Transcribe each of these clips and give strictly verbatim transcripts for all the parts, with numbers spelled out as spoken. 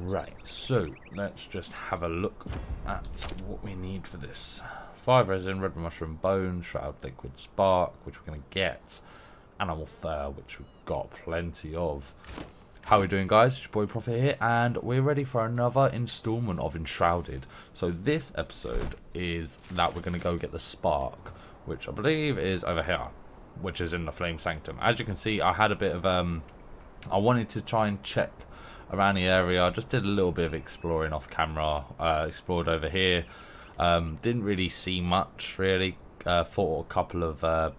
Right, so let's just have a look at what we need for this. Five resin, red mushroom bone, shroud liquid spark, which we're going to get. Animal fur, which we've got plenty of. How are we doing, guys? It's your boy Prophet here, and we're ready for another installment of Enshrouded. So this episode is that we're going to go get the spark, which I believe is over here, which is in the Flame Sanctum. As you can see, I had a bit of... um, I wanted to try and check around the area. I just did a little bit of exploring off camera, uh, explored over here, um, didn't really see much really, uh, fought a couple of uh,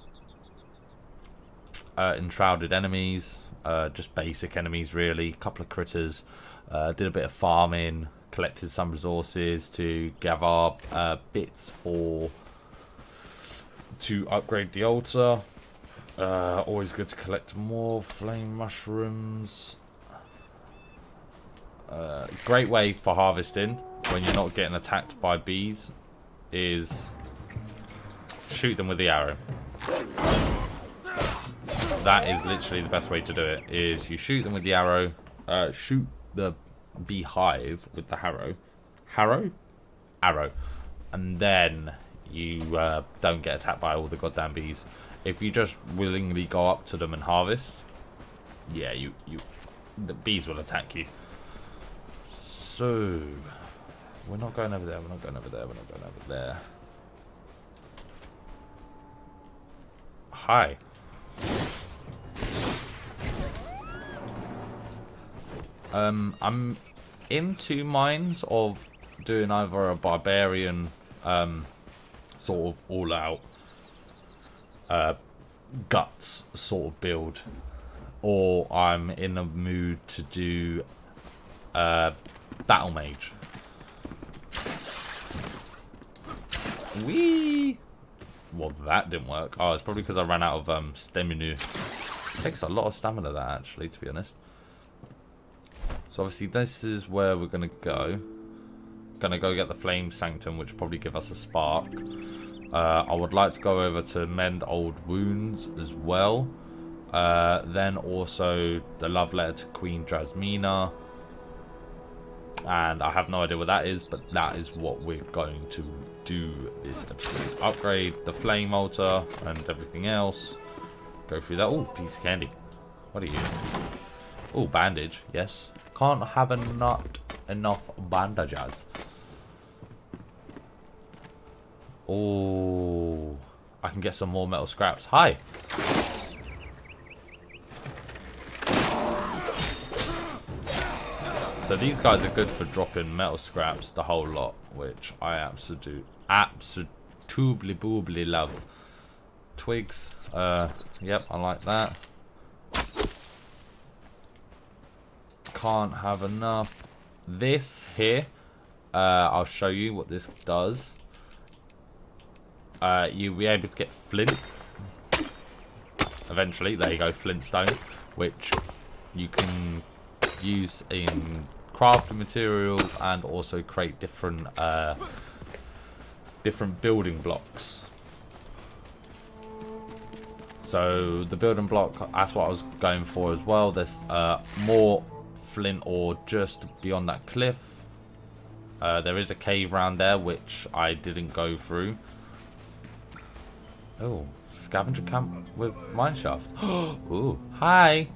uh, enshrouded enemies, uh, just basic enemies really, a couple of critters, uh, did a bit of farming, collected some resources to gather up uh, bits for to upgrade the altar. Uh, always good to collect more flame mushrooms. Uh, great way for harvesting when you're not getting attacked by bees is shoot them with the arrow. That is literally the best way to do it, is you shoot them with the arrow, uh, shoot the beehive with the harrow, harrow? Arrow, and then you uh, don't get attacked by all the goddamn bees. If you just willingly go up to them and harvest, yeah, you, you, the bees will attack you. So, we're not going over there, we're not going over there, we're not going over there. Hi. Um, I'm into minds of doing either a barbarian, um, sort of all out. Uh, guts sort of build, or I'm in a mood to do uh, battle mage. Whee! Well, that didn't work. Oh, it's probably because I ran out of um, stamina. It takes a lot of stamina, that, actually, to be honest. So obviously this is where we're gonna go. Gonna go get the Flame Sanctum, which will probably give us a spark. Uh, I would like to go over to Mend Old Wounds as well. Uh, then also the Love Letter to Queen Jasmine. And I have no idea what that is, but that is what we're going to do this episode. Upgrade the Flame Altar and everything else. Go through that. Oh, piece of candy. What are you? Oh, bandage. Yes. Can't have a not enough bandages. Oh, I can get some more metal scraps. Hi. So these guys are good for dropping metal scraps, the whole lot, which I absolutely, absolutely, boobly love. Twigs. Uh, yep, I like that. Can't have enough. This here, uh, I'll show you what this does. Uh, you'll be able to get flint eventually. There you go, flintstone, which you can use in crafting materials and also create different uh, different building blocks. So the building block, that's what I was going for as well. There's uh, more flint ore just beyond that cliff. Uh, there is a cave round there which I didn't go through. Oh, scavenger camp with mineshaft. Oh, hi.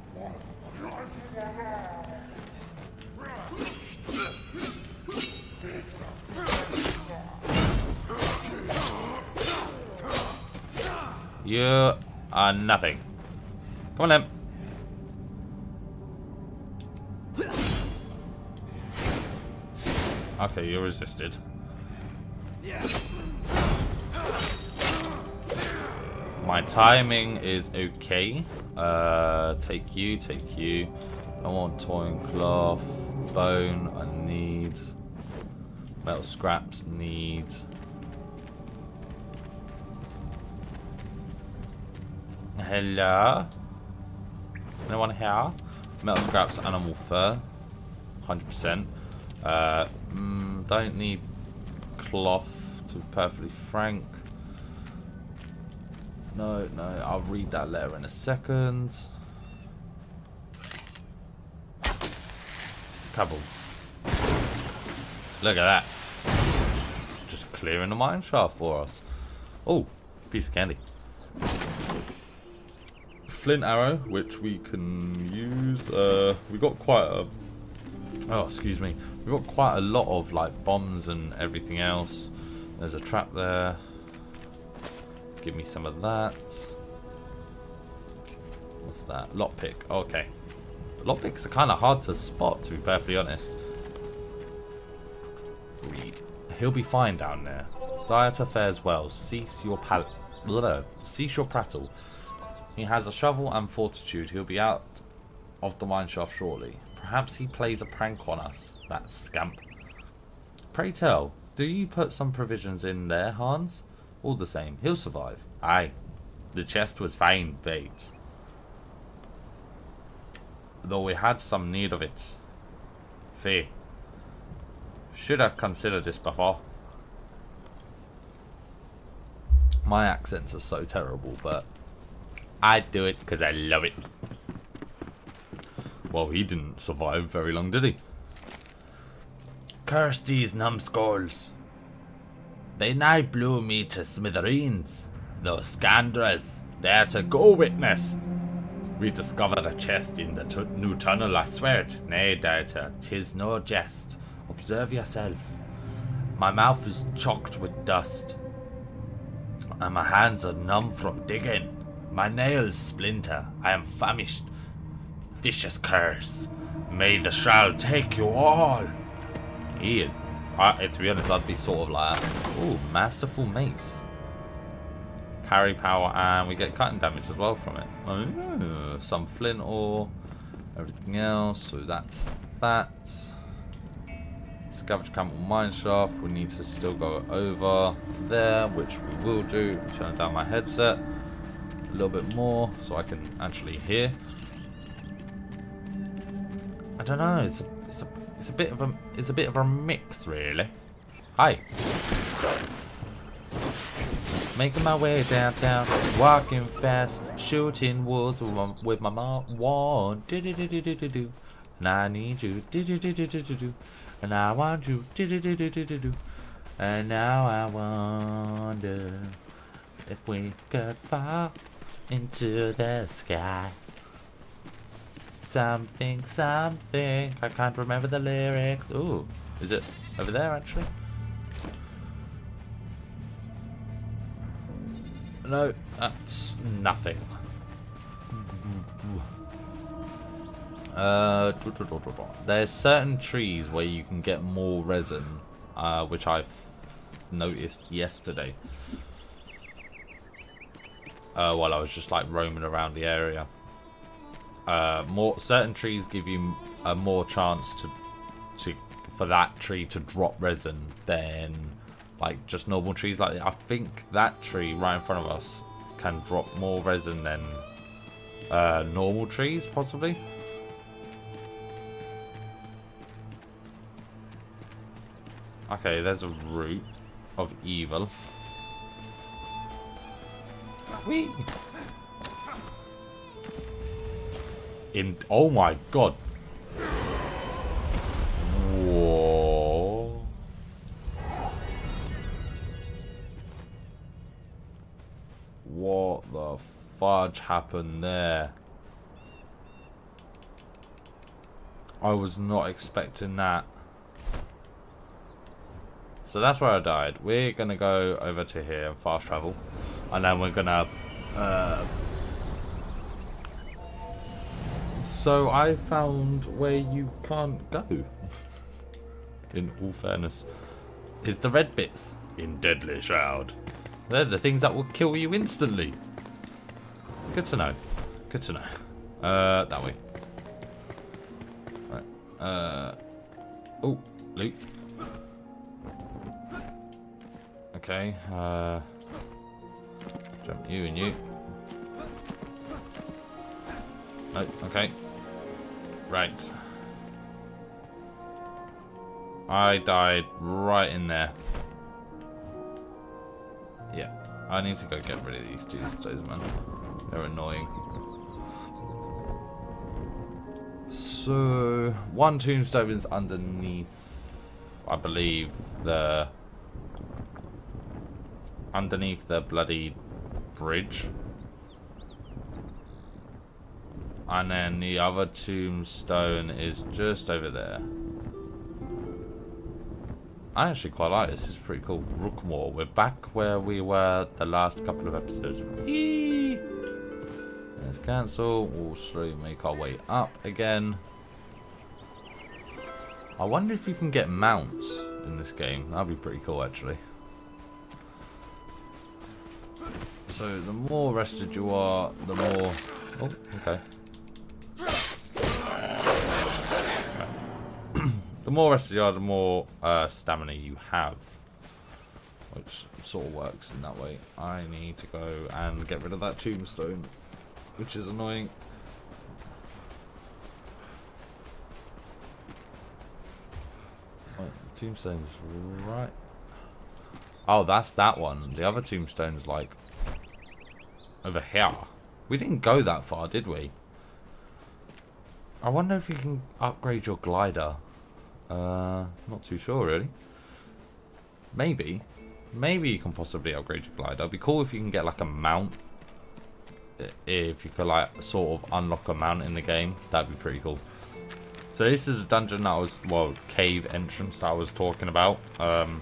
You are nothing. Come on, then. Okay, you resisted. Yeah. My timing is okay. Uh, take you, take you. I want torn cloth, bone, I need. Metal scraps, need. Hello? Anyone here? Metal scraps, animal fur. one hundred percent. Uh, mm, don't need cloth, to be perfectly frank. No, no, I'll read that letter in a second. Cobble. Look at that. It's just clearing the mine shaft for us. Oh, piece of candy. Flint arrow, which we can use. Uh, we got quite a... Oh, excuse me. We've got quite a lot of, like, bombs and everything else. There's a trap there. Give me some of that. What's that? Lockpick. Okay. Lockpicks are kind of hard to spot, to be perfectly honest. He'll be fine down there. Dieter fares well. Cease your pal- Blah. Cease your prattle. He has a shovel and fortitude. He'll be out of the mineshaft shortly. Perhaps he plays a prank on us, that scamp. Pray tell, do you put some provisions in there, Hans? All the same, he'll survive. Aye. The chest was fine, bait. Though we had some need of it. Fee. Should have considered this before. My accents are so terrible, but I do it because I love it. Well, he didn't survive very long, did he? Curse these numbskulls. They nigh blew me to smithereens. Those scoundrels, they're to go, witness. We discovered a chest in the t new tunnel, I swear it. Nay, doubter, tis no jest. Observe yourself. My mouth is choked with dust, and my hands are numb from digging. My nails splinter. I am famished. Vicious curse. May the Shroud take you all. He is. Uh, to be honest, I'd be sort of like, ooh, masterful mace. Parry power, and we get cutting damage as well from it. Oh, some flint ore, everything else. So that's that. Scavenge camel mineshaft. We need to still go over there, which we will do. Turn down my headset a little bit more so I can actually hear. I don't know. It's a, it's a, it's a bit of a, it's a bit of a mix, really. Hi. Making my way downtown, walking fast, shooting wolves with my mom. One, do do do do do do do. And I need you, do do do do do do do. And I want you, do do do do do do do. And now I wonder if we could fall into the sky. Something, something. I can't remember the lyrics. Ooh, is it over there actually? No, that's nothing. Uh, there's certain trees where you can get more resin, uh, which I've noticed yesterday. Uh, while I was just like roaming around the area. Uh, more certain trees give you a more chance to, to for that tree to drop resin than like just normal trees. Like I think that tree right in front of us can drop more resin than uh, normal trees, possibly. Okay, there's a root of evil. Whee! In, oh my god. Whoa. What the fudge happened there? I was not expecting that. So that's where I died. We're going to go over to here and fast travel. And then we're going to... Uh, So I found where you can't go. In all fairness, is the red bits in Deadly Shroud. They're the things that will kill you instantly. Good to know. Good to know. Uh, that way. Right. Uh. Oh, loot. Okay. Uh. Jump you and you. No. Okay. Right. I died right in there. Yeah. I need to go get rid of these two stones, man. They're annoying. So, one tombstone is underneath I believe, the underneath the bloody bridge. And then the other tombstone is just over there. I actually quite like this. This is pretty cool. Rookmoor. We're back where we were the last couple of episodes. Eee! Let's cancel. We'll slowly make our way up again. I wonder if you can get mounts in this game. That'd be pretty cool, actually. So the more rested you are, the more... Oh, okay. The more rested you are, the more uh, stamina you have. Which sort of works in that way. I need to go and get rid of that tombstone, which is annoying. Wait, the tombstone's right. Oh, that's that one. The other tombstone's like over here. We didn't go that far, did we? I wonder if you can upgrade your glider. Uh, not too sure really. Maybe, maybe you can possibly upgrade your glider. It'd be cool if you can get like a mount. If you could like sort of unlock a mount in the game, that'd be pretty cool. So this is a dungeon that I was, well, cave entrance that I was talking about. Um,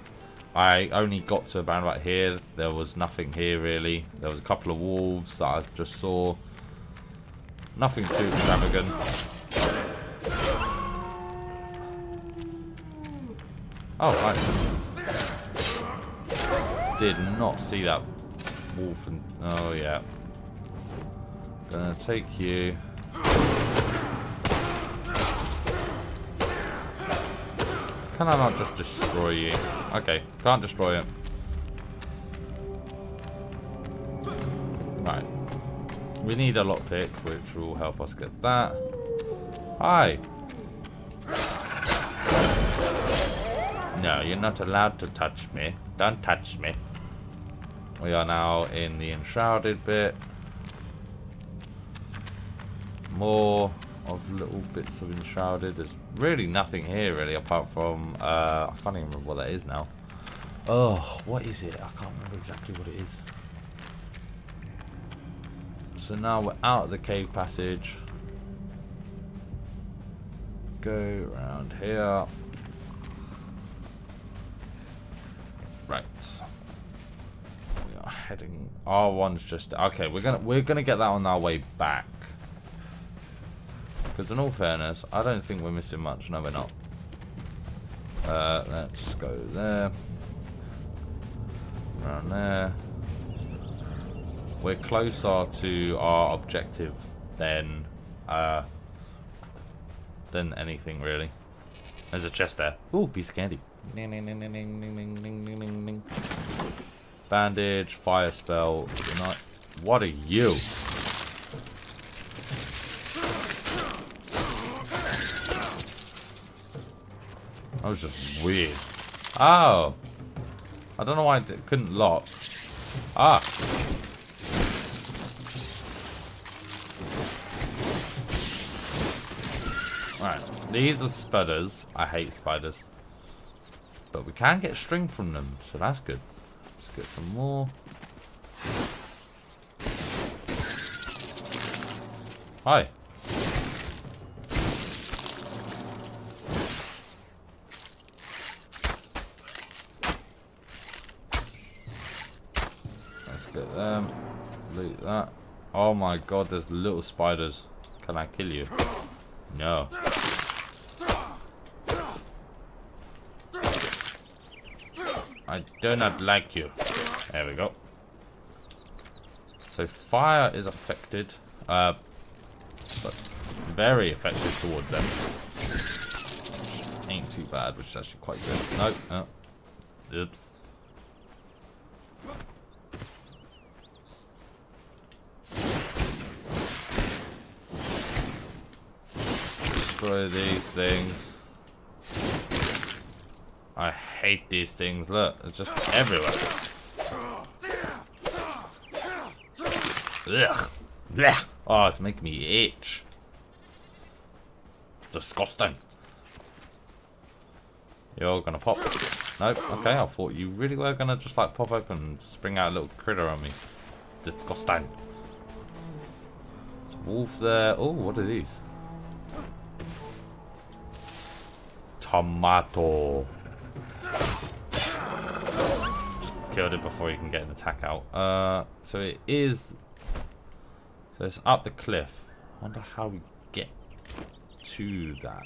I only got to about right here. There was nothing here really. There was a couple of wolves that I just saw. Nothing too extravagant. Oh, right. Did not see that wolf and... Oh, yeah. Gonna take you. Can I not just destroy you? Okay, can't destroy it. Right. We need a lockpick, which will help us get that. Hi. No, you're not allowed to touch me. Don't touch me. We are now in the enshrouded bit. More of little bits of enshrouded. There's really nothing here, really, apart from... Uh, I can't even remember what that is now. Oh, what is it? I can't remember exactly what it is. So now we're out of the cave passage. Go around here. Right, we are heading. R one's just okay. We're gonna we're gonna get that on our way back. Because in all fairness, I don't think we're missing much. No, we're not. Uh, let's go there. Around there. We're closer to our objective than uh than anything really. There's a chest there. Ooh, piece of candy. Bandage, fire spell. Not, what are you? That was just weird. Oh, I don't know why it couldn't lock. Ah. Right, these are spiders. I hate spiders. But we can get string from them, so that's good. Let's get some more. Hi. Let's get them. Loot that. Oh my god, there's little spiders. Can I kill you? No. I do not like you. There we go. So fire is affected, uh, but very affected towards them. Which ain't too bad, which is actually quite good. No, no. Oh. Oops. Let's destroy these things. I hate these things. Look, it's just everywhere. Ugh. Blech. Oh, it's making me itch. It's disgusting. You're gonna pop. Nope, okay, I thought you really were gonna just like pop open and spring out a little critter on me. Disgusting. There's a wolf there. Oh, what are these? Tomato. Just killed it before you can get an attack out. Uh, so it is. So it's up the cliff. I wonder how we get to that.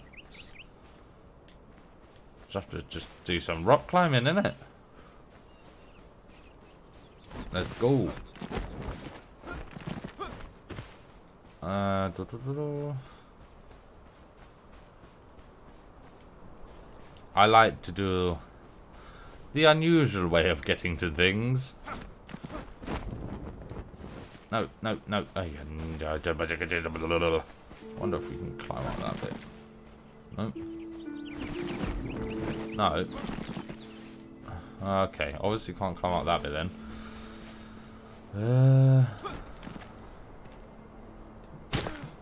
Just have to just do some rock climbing, innit? Let's go. Uh, do, do, do, do. I like to do the unusual way of getting to things. No, no, no. I wonder if we can climb up that bit. No. No. Okay, obviously can't climb up that bit then. Uh,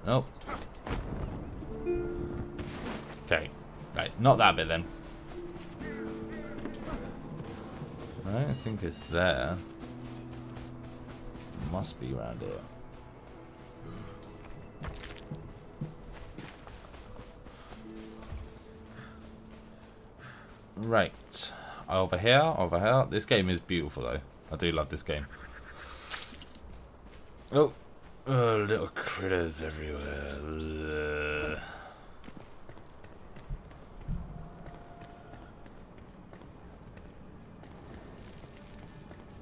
nope. Okay, right, not that bit then. I don't think it's there. It must be around here. Right, over here, over here. This game is beautiful though. I do love this game. Oh, oh little critters everywhere.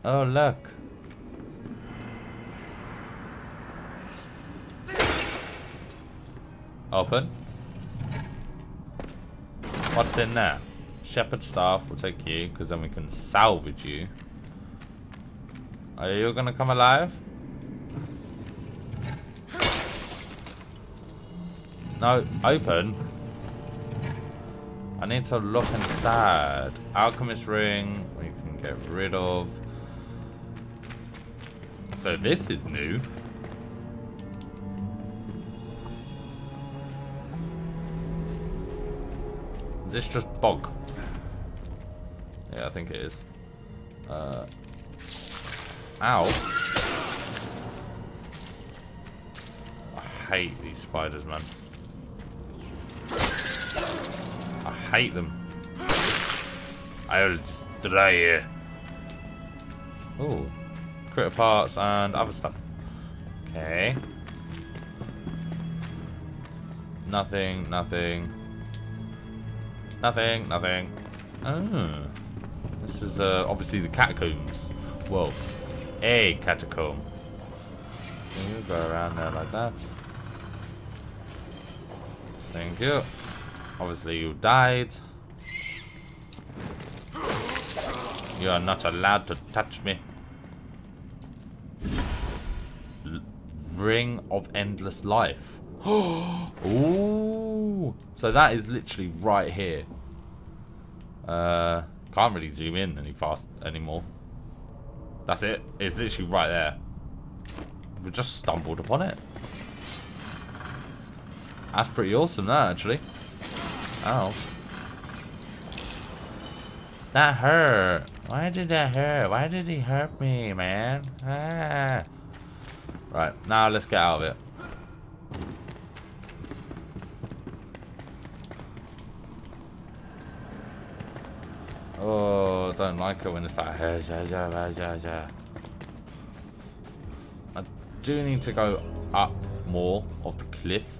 Oh look. Open. What's in there? Shepherd staff, will take you, because then we can salvage you. Are you gonna come alive? No, open. I need to look inside. Alchemist ring, we can get rid of. So this is new. Is this just bog? Yeah, I think it is. Uh, ow. I hate these spiders, man. I hate them. I'll destroy you. Ooh. Critter parts and other stuff. Okay. Nothing, nothing. Nothing, nothing. Oh. This is uh, obviously the catacombs. Whoa. A catacomb. You go around there like that. Thank you. Obviously you died. You are not allowed to touch me. L Ring of Endless Life. Ooh. So that is literally right here. Uh... Can't really zoom in any fast anymore. That's it. It's literally right there. We just stumbled upon it. That's pretty awesome, that actually. Ow. That hurt. Why did that hurt? Why did he hurt me, man? Ah. Right, now let's get out of it. Oh, I don't like it when it's like... I do need to go up more of the cliff.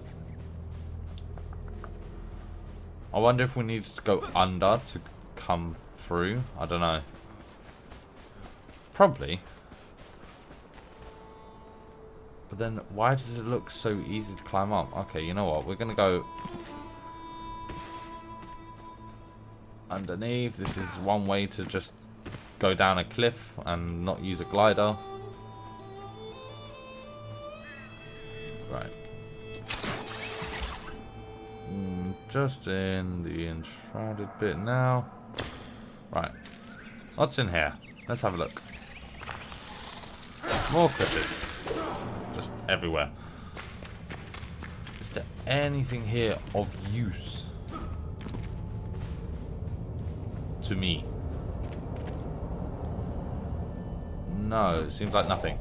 I wonder if we need to go under to come through. I don't know. Probably. But then why does it look so easy to climb up? Okay, you know what? We're going to go... underneath. This is one way to just go down a cliff and not use a glider. Right. Mm, just in the enshrouded bit now. Right. What's in here? Let's have a look. More cliffs. Just everywhere. Is there anything here of use? to me. No, it seems like nothing.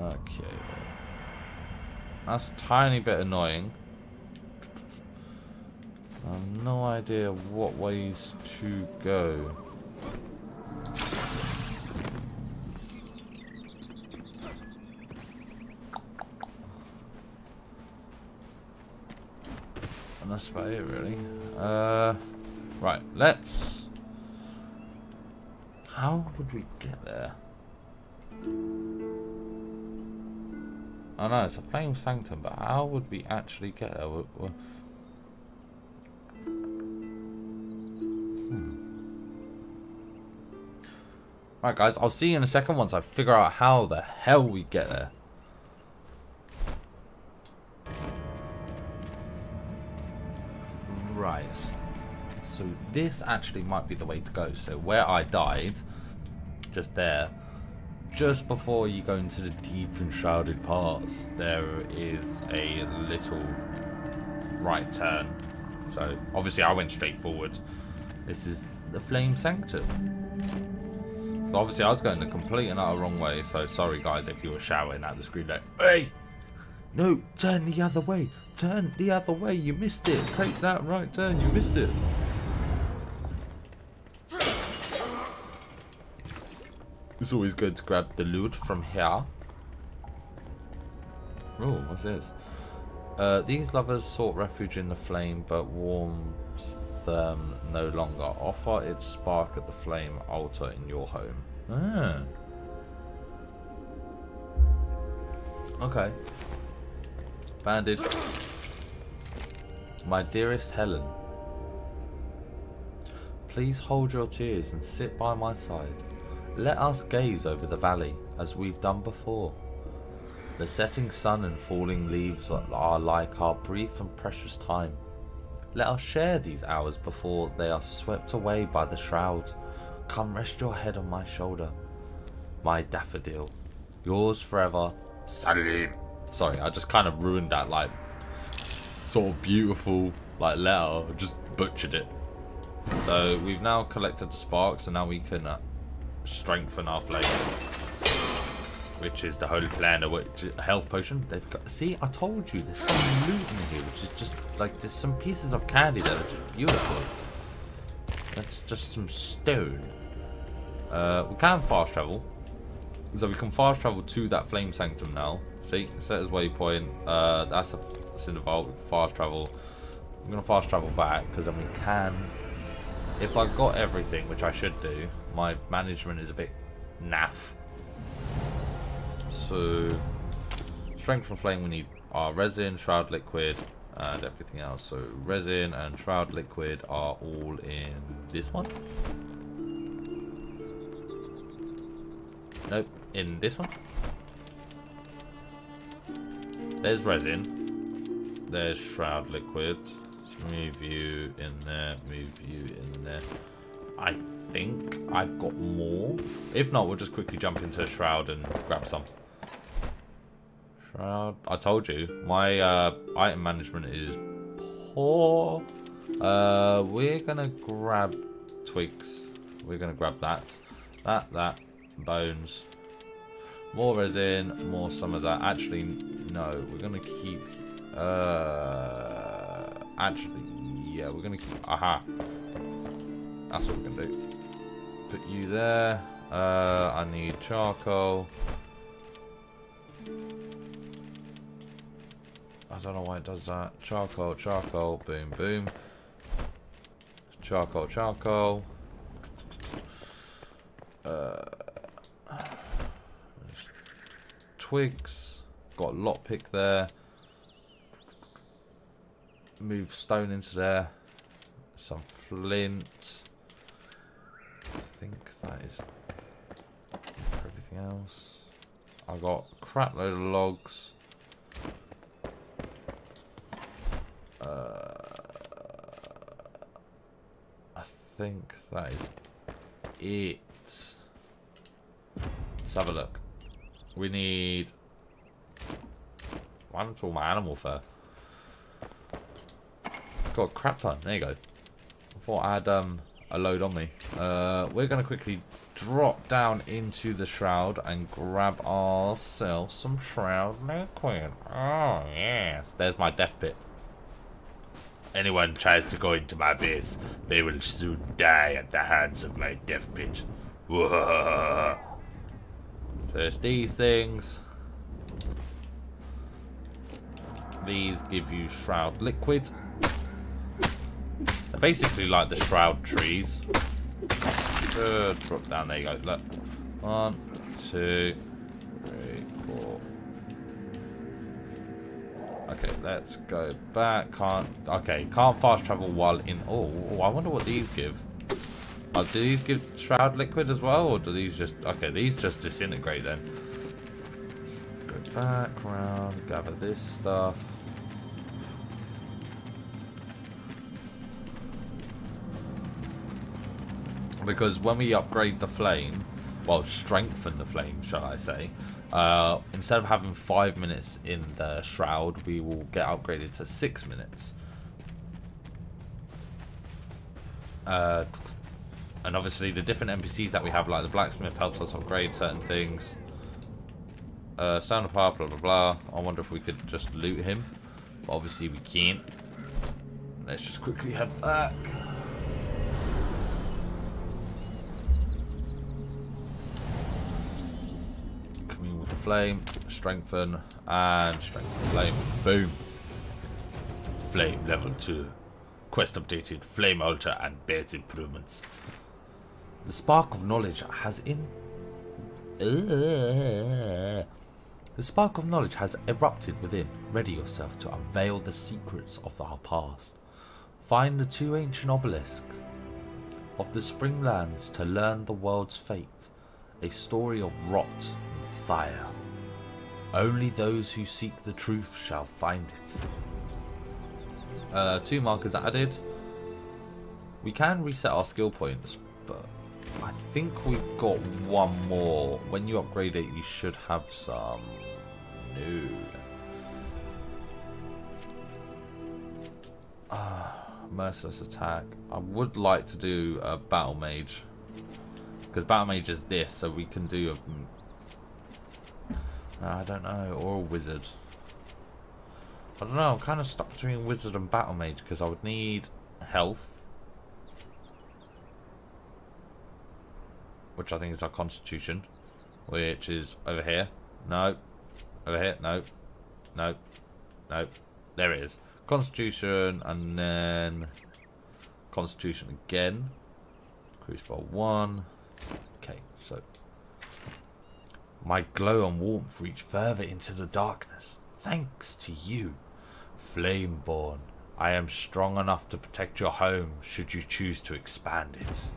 Okay. That's a tiny bit annoying. I have no idea what ways to go. And that's about it, really. Uh, right, let's... How would we get there? I know, it's a Flame Sanctum, but how would we actually get there? We're, we're... Hmm. Alright guys, I'll see you in a second once I figure out how the hell we get there. Right. So this actually might be the way to go. So where I died, just there, just before you go into the deep enshrouded parts, there is a little right turn. So obviously I went straight forward. This is the Flame Sanctum. But obviously I was going the complete and utter wrong way, so sorry guys if you were shouting at the screen like, hey! No, turn the other way! Turn the other way, you missed it! Take that right turn, you missed it! It's always good to grab the loot from here. Oh, what's this? Uh, these lovers sought refuge in the flame, but warms them no longer. Offer its spark at the flame altar in your home. Ah. Okay. Bandage. My dearest Helen, please hold your tears and sit by my side. Let us gaze over the valley as we've done before. The setting sun and falling leaves are like our brief and precious time. Let us share these hours before they are swept away by the shroud. Come rest your head on my shoulder, my daffodil. Yours forever, Salim. Sorry, I just kind of ruined that, like, sort of beautiful, like, letter. I just butchered it. So we've now collected the sparks, and now we can uh, strengthen our flame, which is the whole plan of which health potion. They've got. See, I told you, there's some loot in here, which is just like there's some pieces of candy that are just beautiful. That's just some stone. Uh, we can fast travel, so we can fast travel to that Flame Sanctum now. See, set as waypoint. Uh, that's, a, that's in the vault. We can fast travel. I'm gonna fast travel back because then we can. If I've got everything, which I should do, my management is a bit naff. So, strength from flame. We need our resin, shroud liquid, and everything else. So, resin and shroud liquid are all in this one. Nope, in this one. There's resin. There's shroud liquid. Let's move you in there. Move you in there. I think I've got more. If not, we'll just quickly jump into a shroud and grab some. Shroud. I told you my uh, item management is poor. Uh, we're gonna grab twigs. We're gonna grab that, that, that, bones. More resin, more some of that. Actually, no, we're going to keep... Uh, actually, yeah, we're going to keep... Aha. That's what we're going to do. Put you there. Uh, I need charcoal. I don't know why it does that. Charcoal, charcoal, boom, boom. Charcoal, charcoal. Uh... Twigs, got a lockpick there. Move stone into there. Some flint. I think that is for everything else. I got a crap load of logs. Uh, I think that is it. Let's have a look. We need... Why am I talking about my animal fur? Got a crap ton. There you go. before I had um, a load on me. Uh, we're going to quickly drop down into the shroud and grab ourselves some shroud liquid. Oh, yes. There's my death pit. Anyone tries to go into my base, they will soon die at the hands of my death pit. Whoa. So it's these things. These give you shroud liquid. They're basically like the shroud trees. Good. Drop down. There you go. Look. One, two, three, four. Okay, let's go back. Can't. Okay, can't fast travel while in. Oh, oh I wonder what these give. Oh, do these give shroud liquid as well, or do these just? Okay, these just disintegrate then. Go back round. Gather this stuff. Because when we upgrade the flame, well, strengthen the flame, shall I say, uh, instead of having five minutes in the shroud, we will get upgraded to six minutes. Uh, and obviously the different N P Cs that we have, like the blacksmith, helps us upgrade certain things. Uh, sound of power, blah, blah, blah. I wonder if we could just loot him. But obviously we can't. Let's just quickly head back. Flame, strengthen, and strengthen flame. Boom. Flame level two. Quest updated. Flame altar and base improvements. The spark of knowledge has in. Uh, the spark of knowledge has erupted within. Ready yourself to unveil the secrets of our past. Find the two ancient obelisks of the Springlands to learn the world's fate. A story of rot. Fire. Only those who seek the truth shall find it. Uh, two markers added. We can reset our skill points, but I think we've got one more. When you upgrade it, you should have some. No. Uh, merciless attack. I would like to do a battle mage, because battle mage is this, so we can do a. I don't know, or a wizard. I don't know, I'm kind of stuck between wizard and battle mage because I would need health, which I think is our constitution, which is over here. No, over here. No, no, no. There it is. Constitution, and then constitution again. Crucible one. Okay, so. My glow and warmth reach further into the darkness, thanks to you. Flameborn, I am strong enough to protect your home should you choose to expand it.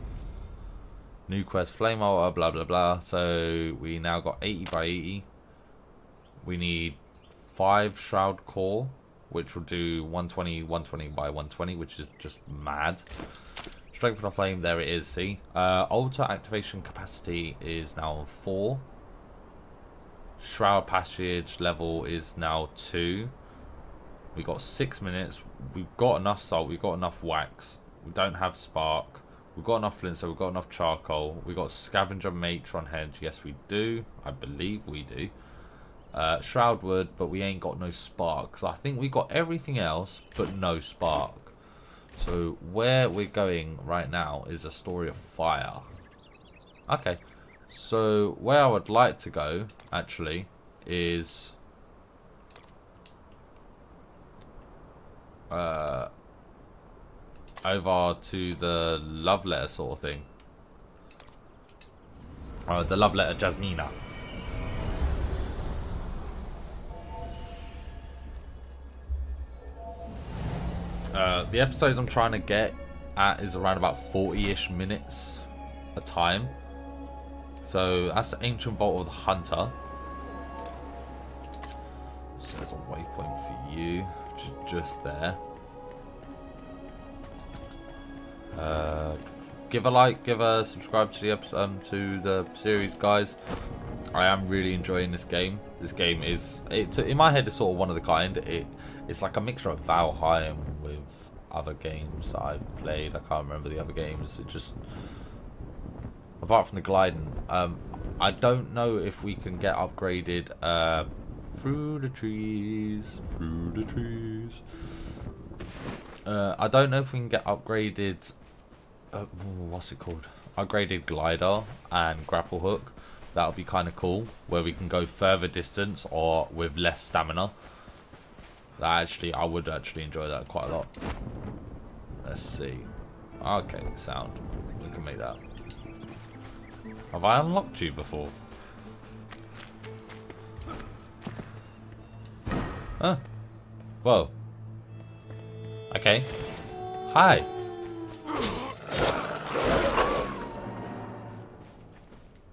New quest, flame altar, blah, blah, blah. So we now got eighty by eighty. We need five shroud core, which will do one twenty, one twenty by one twenty, which is just mad. Strength of the flame, there it is, see. Uh, altar activation capacity is now on four. Shroud passage level is now two. We got six minutes. We've got enough salt. We've got enough wax. We don't have spark. We've got enough flint, so we've got enough charcoal. We got scavenger matron head. Yes, we do. I believe we do. Uh, shroud wood, but we ain't got no spark. So I think we got everything else, but no spark. So where we're going right now is a story of fire. Okay. So, where I would like to go, actually, is... Uh, over to the love letter sort of thing. Oh, the love letter Jasmina. Uh, the episodes I'm trying to get at is around about forty-ish minutes a time. So that's the ancient vault of the hunter. So there's a waypoint for you, just there. Uh, give a like, give a subscribe to the episode, um, to the series, guys. I am really enjoying this game. This game is, it, in my head, is sort of one of the kind. It, it's like a mixture of Valheim with other games I've played. I can't remember the other games. It just, apart from the gliding, um, I don't know if we can get upgraded uh, through the trees, through the trees. Uh, I don't know if we can get upgraded. Uh, what's it called? Upgraded glider and grapple hook. That'll be kind of cool, where we can go further distance or with less stamina. That actually, I would actually enjoy that quite a lot. Let's see. Okay, sound. We can make that. Have I unlocked you before? Huh? Whoa. Okay. Hi.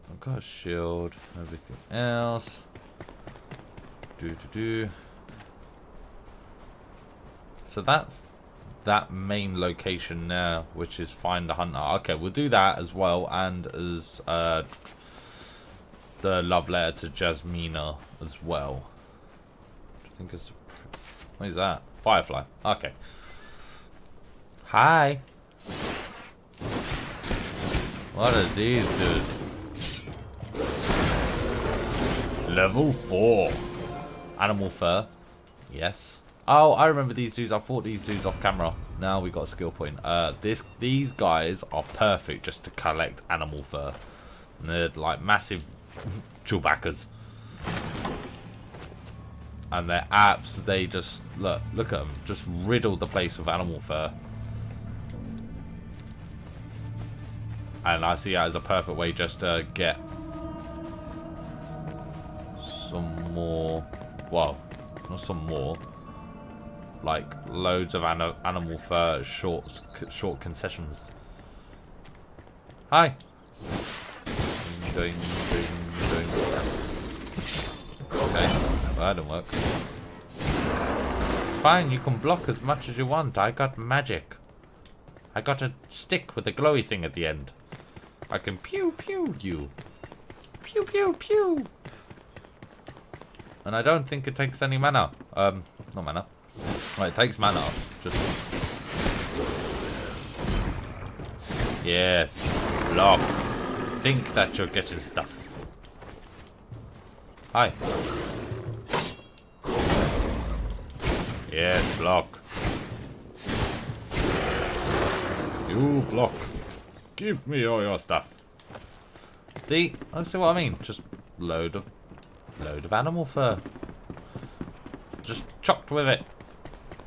I've got a shield. Everything else. Do do do. So that's that main location there, which is find the hunter. Okay, we'll do that as well, and as uh, the love letter to Jasmina as well. I think it's, what is that? Firefly. Okay. Hi. What are these dudes? Level four. Animal fur. Yes. Oh, I remember these dudes. I fought these dudes off camera. Now we got a skill point. Uh, this these guys are perfect just to collect animal fur. And they're like massive Chewbacca's. And their apps, they just look. Look at them. Just riddle the place with animal fur. And I see that as a perfect way just to get some more, well, not some more, like loads of an animal fur short, short concessions. Hi. Ding, ding, ding, ding. Okay, well, that didn't work. It's fine, you can block as much as you want. I got magic. I got a stick with a glowy thing at the end. I can pew pew you. Pew pew pew. And I don't think it takes any mana. Um, not mana. Well, it takes mana. Just. Yes. Block. Think that you're getting stuff. Hi. Yes, block. You block. Give me all your stuff. See? I see what I mean. Just load of load of animal fur. Just chopped with it.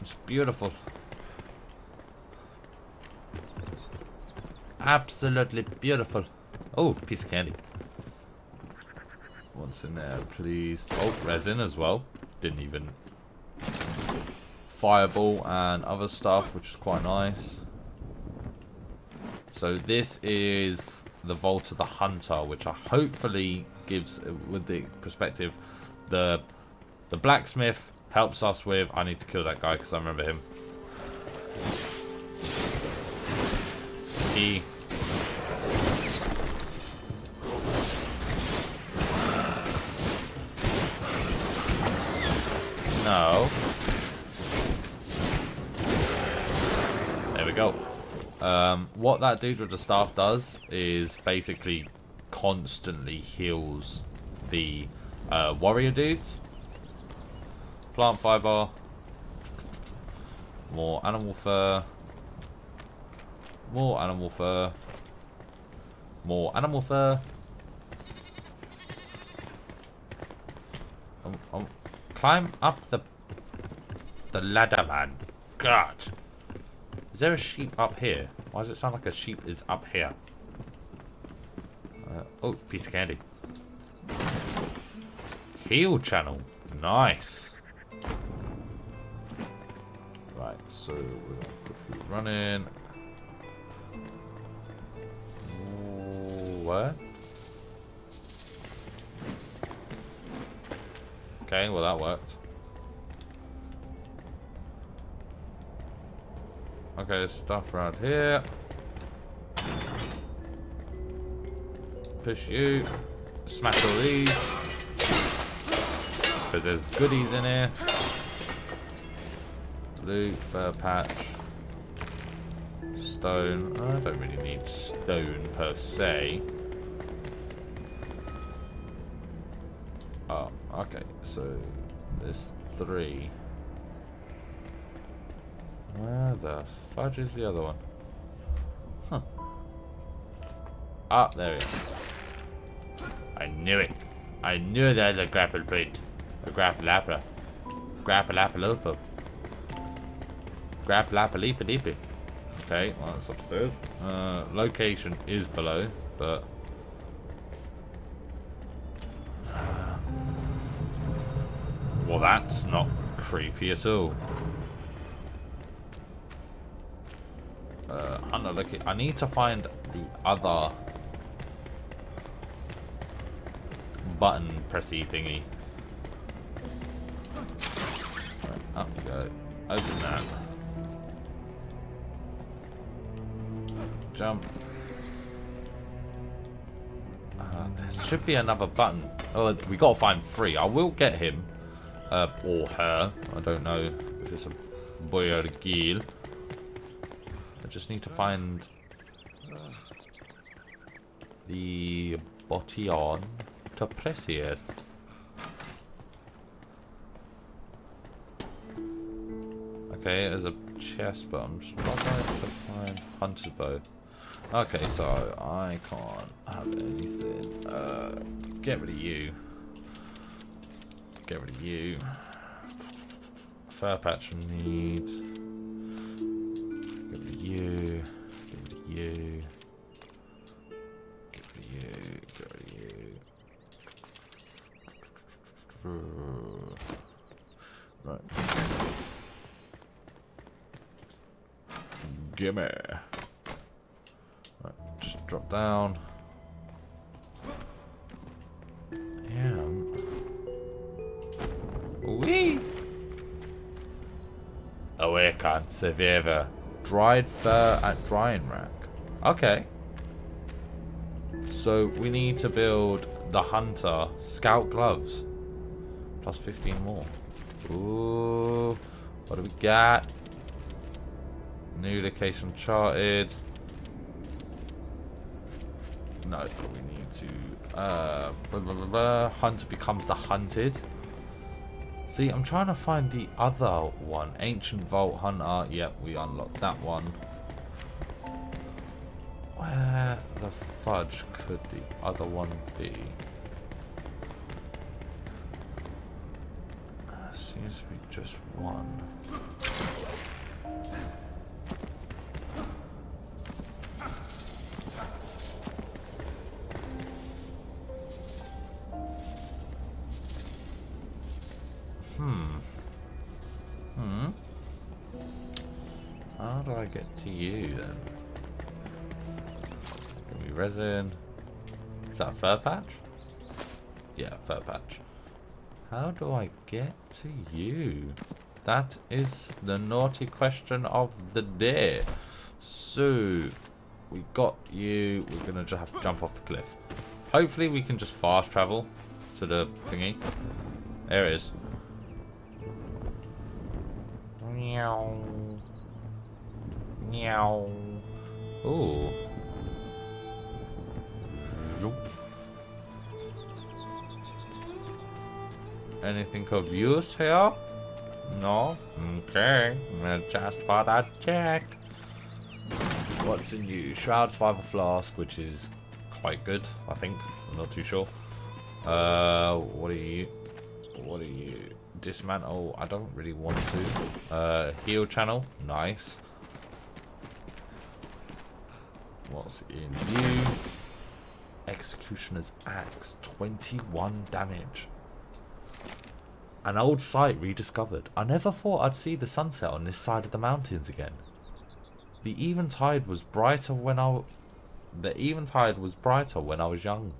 It's beautiful. Absolutely beautiful. Oh, piece of candy. What's in there, please? Oh, resin as well. Didn't even. Fireball and other stuff, which is quite nice. So this is the Vault of the Hunter, which I hopefully gives, with the perspective, the the blacksmith helps us with. I need to kill that guy because I remember him. He. No. There we go. Um, what that dude with the staff does is basically constantly heals the uh, warrior dudes. Plant fiber, more animal fur, more animal fur, more animal fur. Um, um, climb up the the ladder, man. God. Is there a sheep up here? Why does it sound like a sheep is up here? Uh, oh, piece of candy. Heal channel. Nice. Right, so we're going to run in. What? Okay, well that worked. Okay, there's stuff around here. Push you. Smash all these. Because there's goodies in here. Loot, fur patch. Stone. I don't really need stone per se. Oh, okay. So there's three. Where the fudge is the other one? Huh. Ah, there we go. I knew it. I knew there's a grapple plate. A grapple-apple. Grapple-apple-opo. Grapple-apple-leepa-leepa. Okay, well, that's upstairs. Uh, location is below, but... Well, that's not creepy at all. Uh, I'm not looking. I need to find the other button pressy thingy. Right, up we go. Open that. Jump. Uh, there should be another button. Oh, we gotta find three. I will get him. Uh, or her. I don't know if it's a boy or a girl. I just need to find the botion to press yes. Okay, there's a chest, but I'm struggling to find hunter's bow. Okay, so I can't have anything. Uh, get rid of you. Get rid of you. Fur patch needs. Get rid of you. Get rid of you. Get rid of you. Get rid of you. Right. Gimme. Right. Just drop down. Yeah. Wee! Awake and severe. Dried fur at drying rack. Okay. So we need to build the hunter scout gloves. Plus fifteen more. Ooh. What do we got? New location charted. No, but we need to. Uh, blah, blah, blah, blah. Hunter becomes the hunted. See, I'm trying to find the other one. Ancient Vault Hunter. Yep, we unlocked that one. Where the fudge could the other one be? Uh, seems to be just one. To you then. Can we resin? Is that a fur patch? Yeah, fur patch. How do I get to you? That is the naughty question of the day. So we got you. We're gonna just have to jump off the cliff. Hopefully we can just fast travel to the thingy. There it is. Meow. Meow. Ooh. Anything of use here? No? Okay. I just thought I'd check. What's in you? Shroud's fiber flask, which is quite good, I think. I'm not too sure. Uh, what are you? What are you? Dismantle. I don't really want to. Uh, heal channel. Nice. What's in you? Executioner's axe, twenty-one damage. An old site rediscovered. I never thought I'd see the sunset on this side of the mountains again. The eventide was brighter when I the eventide was brighter when I was young.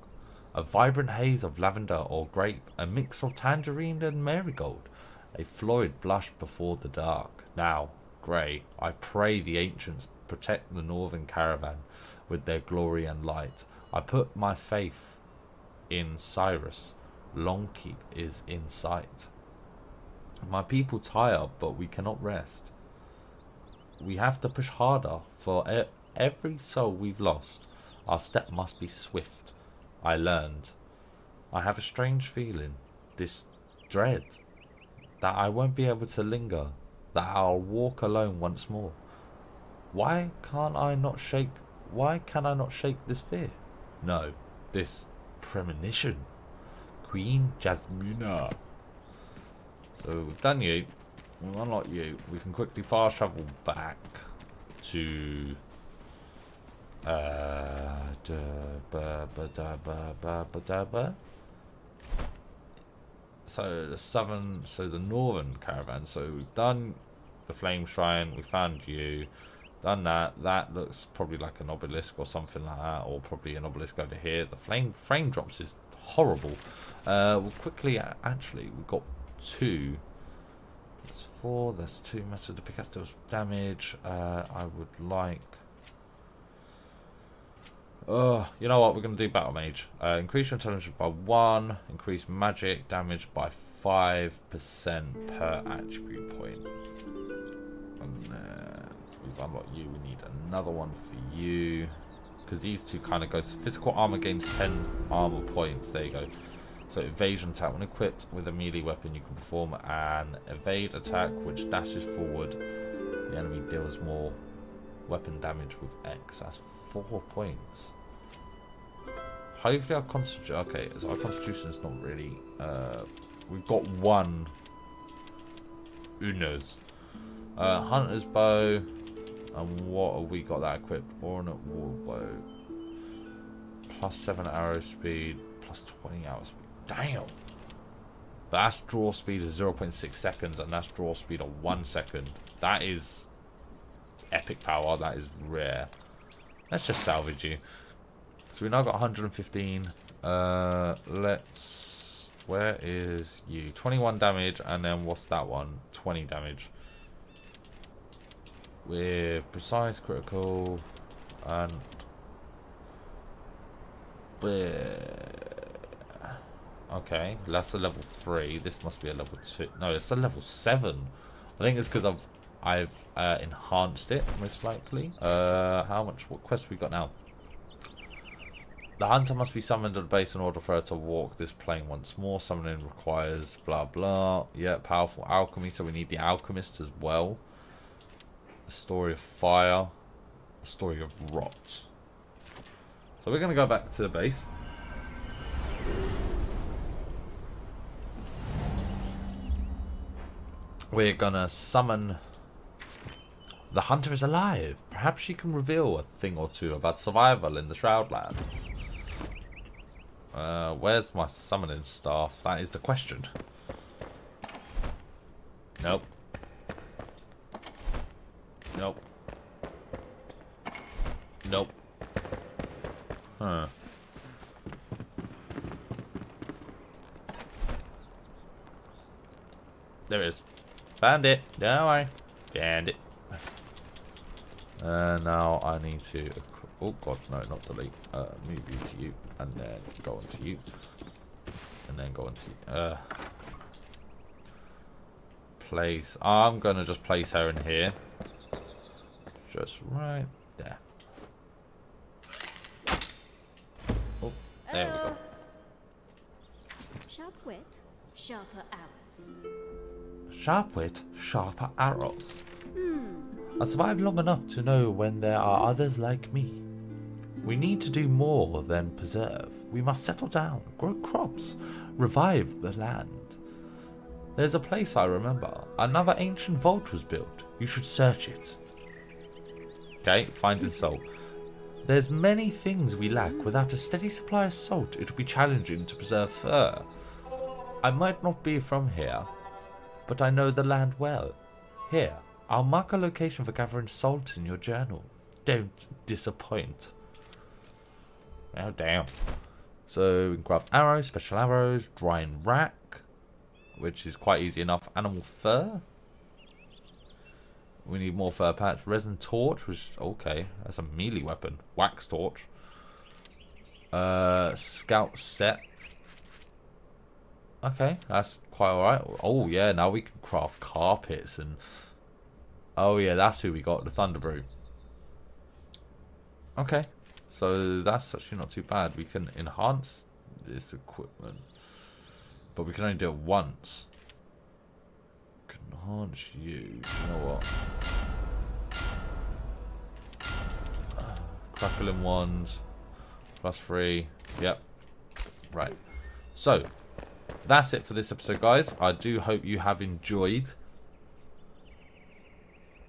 A vibrant haze of lavender or grape, a mix of tangerine and marigold, a florid blush before the dark. Now, grey, I pray the ancients protect the northern caravan with their glory and light. I put my faith in Cyrus. Longkeep is in sight. My people tire, but we cannot rest. We have to push harder for e every soul we've lost. Our step must be swift. I learned. I have a strange feeling, this dread, that I won't be able to linger, that I'll walk alone once more. Why can't I not shake, why can I not shake this fear? No, this premonition. Queen Jasmine. So we've done you, we've unlocked you. We can quickly fast travel back to... Uh, da, ba, ba, da, ba, ba, ba, da, ba. So the southern, so the northern caravan. So we've done the flame shrine. We found you. Done that. That looks probably like an obelisk or something like that, or probably an obelisk over here. The flame frame drops is horrible. Uh, we'll quickly actually we've got two. That's four. That's two. Massive the pickaxe deals damage. Uh, I would like. Oh, you know what? We're going to do battle mage. Uh, increase your intelligence by one. Increase magic damage by five percent per attribute point. And uh, we've unlocked you. We need another one for you because these two kind of go. So physical armor gains ten armor points. There you go. So evasion attack. When equipped with a melee weapon, you can perform an evade attack which dashes forward. The enemy deals more weapon damage with X. That's four points. Hopefully our constitution, okay, so our constitution is not really, uh, we've got one Unas. Uh, hunter's bow, and what have we got that equipped? Ornate war bow. Plus seven arrow speed, plus twenty arrow speed. Damn! That's draw speed of zero point six seconds, and that's draw speed of one second. That is epic power, that is rare. Let's just salvage you. So we now got one hundred fifteen. Uh, let's. Where is you? twenty-one damage, and then what's that one? twenty damage. With precise, critical, and. Okay, that's a level three. This must be a level two. No, it's a level seven. I think it's because I've. I've uh, enhanced it, most likely. Uh, how much? What quest have we got now? The hunter must be summoned to the base in order for her to walk this plane once more. Summoning requires blah blah. Yeah, powerful alchemy. So we need the alchemist as well. A story of fire. A story of rot. So we're going to go back to the base. We're going to summon... The hunter is alive. Perhaps she can reveal a thing or two about survival in the Shroudlands. Uh, where's my summoning staff? That is the question. Nope. Nope. Nope. Huh. There it is. Found it. Don't worry. Found it. Uh, now I need to, oh god, no, not delete, uh, move you to you, and then go on to you, and then go on to you, uh, place, I'm gonna just place her in here, just right there, oh, there uh, we go, sharp wit, sharper arrows, sharp wit, sharper arrows, hmm. I survived long enough to know when there are others like me. We need to do more than preserve. We must settle down, grow crops, revive the land. There's a place I remember. Another ancient vault was built. You should search it. Okay, finding salt. There's many things we lack. Without a steady supply of salt, it would be challenging to preserve fur. I might not be from here, but I know the land well. Here. I'll mark a location for gathering salt in your journal. Don't disappoint. Oh, damn. So, we can craft arrows, special arrows, drying rack, which is quite easy enough. Animal fur. We need more fur patch. Resin torch, which, okay, that's a melee weapon. Wax torch. Uh, scout set. Okay, that's quite alright. Oh, yeah, now we can craft carpets and... Oh yeah, that's who we got, the Thunderbrew. Okay, so that's actually not too bad. We can enhance this equipment, but we can only do it once. Can enhance you. You know what? Uh, crackling wand, plus three. Yep. Right. So that's it for this episode, guys. I do hope you have enjoyed.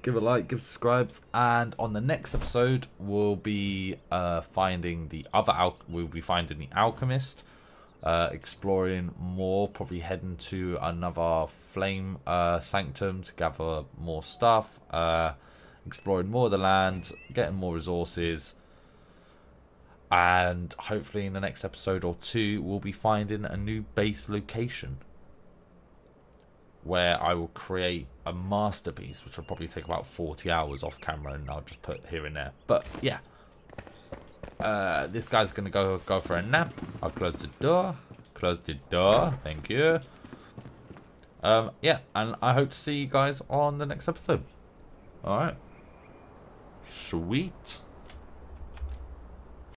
Give a like, give subscribes, and on the next episode we'll be uh, finding the other al we'll be finding the alchemist, uh, exploring more, probably heading to another flame uh, sanctum to gather more stuff, uh, exploring more of the land, getting more resources, and hopefully in the next episode or two we'll be finding a new base location, where I will create a masterpiece, which will probably take about forty hours off camera, and I'll just put here and there. But yeah, uh, this guy's gonna go go for a nap. I'll close the door. Close the door. Thank you. Um, yeah, and I hope to see you guys on the next episode. All right. Sweet.